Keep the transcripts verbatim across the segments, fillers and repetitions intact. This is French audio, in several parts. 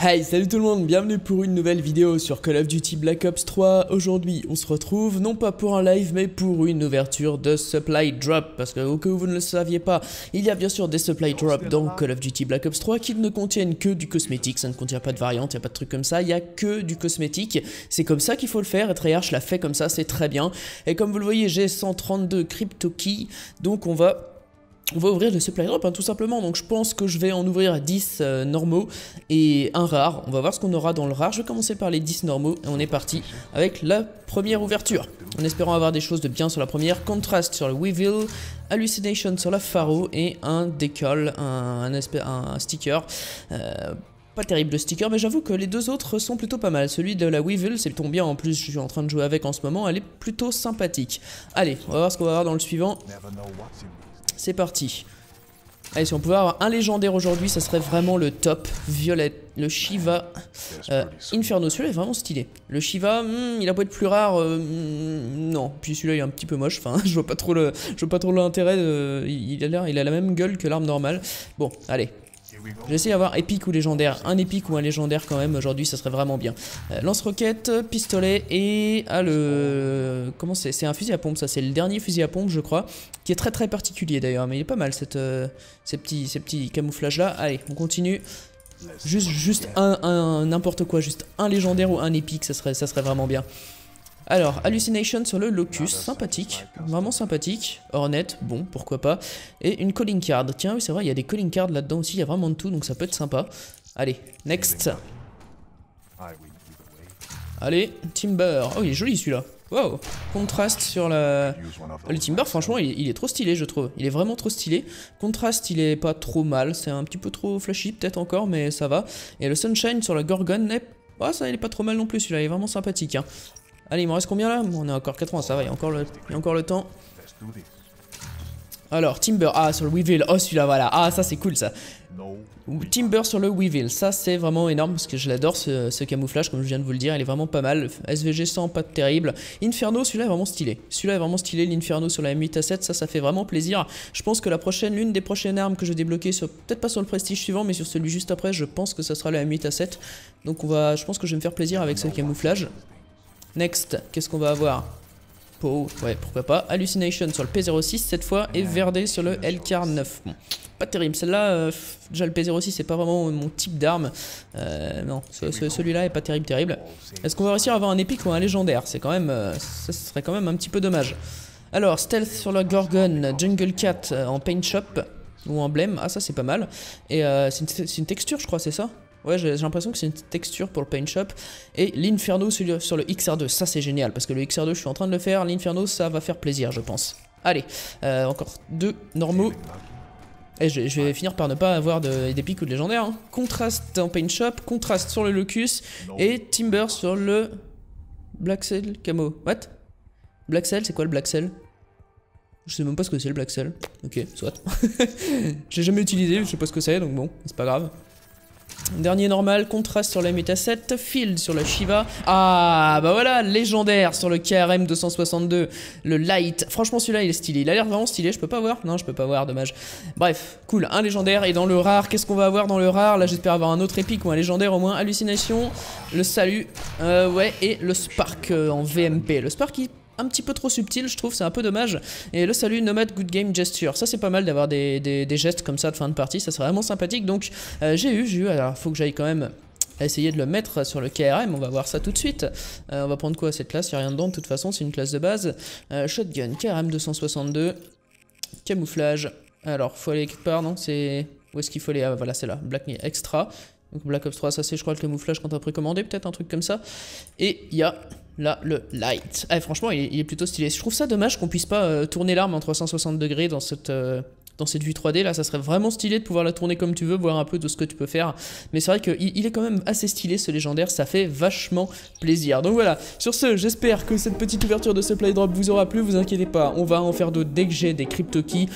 Hey, salut tout le monde, bienvenue pour une nouvelle vidéo sur Call of Duty Black Ops trois. Aujourd'hui, on se retrouve, non pas pour un live, mais pour une ouverture de Supply Drop. Parce que, au cas où vous ne le saviez pas, il y a bien sûr des Supply Drop dans Call of Duty Black Ops trois qui ne contiennent que du cosmétique. Ça ne contient pas de variante, il n'y a pas de truc comme ça, il n'y a que du cosmétique. C'est comme ça qu'il faut le faire, et Treyarch l'a fait comme ça, c'est très bien. Et comme vous le voyez, j'ai cent trente-deux crypto keys, donc on va... On va ouvrir le supply drop hein, tout simplement, donc je pense que je vais en ouvrir dix euh, normaux et un rare. On va voir ce qu'on aura dans le rare. Je vais commencer par les dix normaux et on est parti avec la première ouverture. En espérant avoir des choses de bien sur la première. Contrast sur le Weevil, Hallucination sur la Pharaoh et un décal, un, un, un sticker. Euh, Pas terrible le sticker, mais j'avoue que les deux autres sont plutôt pas mal. Celui de la Weevil, c'est plutôt bien, en plus je suis en train de jouer avec en ce moment, elle est plutôt sympathique. Allez, on va voir ce qu'on va avoir dans le suivant. C'est parti. Allez, si on pouvait avoir un légendaire aujourd'hui, ça serait vraiment le top. Violette, le Shiva, euh, Inferno, celui-là est vraiment stylé. Le Shiva, hmm, il a beau être plus rare, euh, hmm, non. Puis celui-là il est un petit peu moche, enfin je vois pas trop le, je vois pas trop l'intérêt. De... Il a l'air, il a la même gueule que l'arme normale. Bon, allez. J'essaie d'avoir épique ou légendaire. Un épique ou un légendaire quand même aujourd'hui, ça serait vraiment bien. Euh, Lance-roquette, pistolet et... Ah le... Comment c'est? C'est un fusil à pompe, ça c'est le dernier fusil à pompe je crois. Qui est très très particulier d'ailleurs, mais il est pas mal cette, euh, ces petits, ces petits camouflages là. Allez, on continue. Juste, juste un, un n'importe quoi, juste un légendaire ou un épique, ça serait, ça serait vraiment bien. Alors, Hallucination sur le Locus, sympathique, vraiment sympathique. Ornette, bon, pourquoi pas. Et une calling card. Tiens, oui, c'est vrai, il y a des calling cards là-dedans aussi, il y a vraiment de tout, donc ça peut être sympa. Allez, next. Allez, Timber. Oh, il est joli celui-là. Wow, Contrast sur la... Le Timber, franchement, il, il est trop stylé, je trouve. Il est vraiment trop stylé. Contrast, il est pas trop mal. C'est un petit peu trop flashy, peut-être encore, mais ça va. Et le Sunshine sur la Gorgon, est... oh, ça, il est pas trop mal non plus, celui-là, il est vraiment sympathique, hein. Allez, il m'en reste combien là? On est encore quatre-vingts, ça va, il y a encore le, il y a encore le temps. Alors, Timber, ah, sur le Weevil, oh celui-là, voilà, ah, ça c'est cool ça. Timber sur le Weevil, ça c'est vraiment énorme parce que je l'adore ce, ce camouflage, comme je viens de vous le dire, il est vraiment pas mal. S V G cent, pas terrible. Inferno, celui-là est vraiment stylé. Celui-là est vraiment stylé, l'Inferno sur la M huit A sept, ça, ça fait vraiment plaisir. Je pense que la prochaine, l'une des prochaines armes que je vais débloquer, peut-être pas sur le prestige suivant, mais sur celui juste après, je pense que ça sera la M huit A sept. Donc, on va, je pense que je vais me faire plaisir avec ce camouflage. Next, qu'est-ce qu'on va avoir? Pow, ouais, pourquoi pas. Hallucination sur le P zéro six cette fois et Verdé sur le L K neuf. Bon, pas terrible, celle-là, euh, déjà le P zéro six c'est pas vraiment mon type d'arme. Euh, non, ce, ce, celui-là est pas terrible, terrible. Est-ce qu'on va réussir à avoir un épique ou un légendaire? C'est quand même, euh, ça serait quand même un petit peu dommage. Alors, Stealth sur la Gorgon, Jungle Cat euh, en Paint Shop ou emblème, ah ça c'est pas mal. Et euh, c'est une, une texture je crois, c'est ça? Ouais, j'ai l'impression que c'est une texture pour le Paint Shop. Et l'Inferno sur le, sur le X R deux, ça c'est génial, parce que le X R deux je suis en train de le faire, l'Inferno ça va faire plaisir je pense. Allez, euh, encore deux normaux. Et je, je vais finir par ne pas avoir d'épique ou de légendaire. Hein. Contrast en Paint Shop, Contrast sur le Locus, et Timber sur le Black Cell Camo. What? Black Cell, c'est quoi le Black Cell? Je sais même pas ce que c'est le Black Cell. Ok, soit. J'ai jamais utilisé, je sais pas ce que c'est, donc bon, c'est pas grave. Dernier normal, Contrast sur la M huit A sept, Field sur le Shiva. Ah bah voilà, légendaire sur le K R M deux cent soixante-deux, le Light. Franchement celui-là il est stylé, il a l'air vraiment stylé, je peux pas voir. Non je peux pas voir, dommage. Bref, cool, un légendaire et dans le rare, qu'est-ce qu'on va avoir dans le rare? Là j'espère avoir un autre épique ou un légendaire au moins. Hallucination, le salut, euh, ouais, et le Spark euh, en V M P. Le Spark il... un petit peu trop subtil je trouve, c'est un peu dommage. Et le salut nomade good game gesture, ça c'est pas mal d'avoir des, des, des gestes comme ça de fin de partie, ça serait vraiment sympathique. Donc euh, j'ai eu, j'ai eu, alors faut que j'aille quand même essayer de le mettre sur le K R M, on va voir ça tout de suite. Euh, on va prendre quoi cette classe, il n'y a rien dedans de toute façon, c'est une classe de base. Euh, shotgun, K R M deux cent soixante-deux, camouflage, alors faut aller quelque part, non c'est... Où est-ce qu'il faut aller? Ah voilà c'est là, Blackney extra. Donc Black Ops trois, ça c'est je crois le camouflage quand t'as précommandé, peut-être un truc comme ça. Et il y a là le light. Ah, franchement il est, il est plutôt stylé. Je trouve ça dommage qu'on puisse pas euh, tourner l'arme en trois cent soixante degrés dans cette, euh, dans cette vue trois D là. Ça serait vraiment stylé de pouvoir la tourner comme tu veux, voir un peu de ce que tu peux faire. Mais c'est vrai qu'il il est quand même assez stylé ce légendaire, ça fait vachement plaisir. Donc voilà, sur ce j'espère que cette petite ouverture de ce play drop vous aura plu. Vous inquiétez pas, on va en faire d'autres dès que j'ai des crypto keys.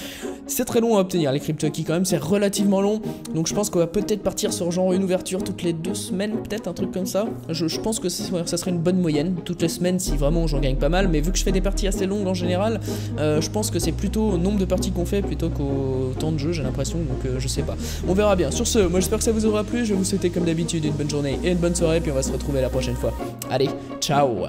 C'est très long à obtenir les crypto keys quand même, c'est relativement long. Donc je pense qu'on va peut-être partir sur genre une ouverture toutes les deux semaines, peut-être un truc comme ça. Je, je pense que ça, ça serait une bonne moyenne, toutes les semaines si vraiment j'en gagne pas mal. Mais vu que je fais des parties assez longues en général, euh, je pense que c'est plutôt au nombre de parties qu'on fait plutôt qu'au au temps de jeu, j'ai l'impression, donc euh, je sais pas. On verra bien. Sur ce, moi j'espère que ça vous aura plu, je vais vous souhaiter comme d'habitude une bonne journée et une bonne soirée, puis on va se retrouver la prochaine fois. Allez, ciao!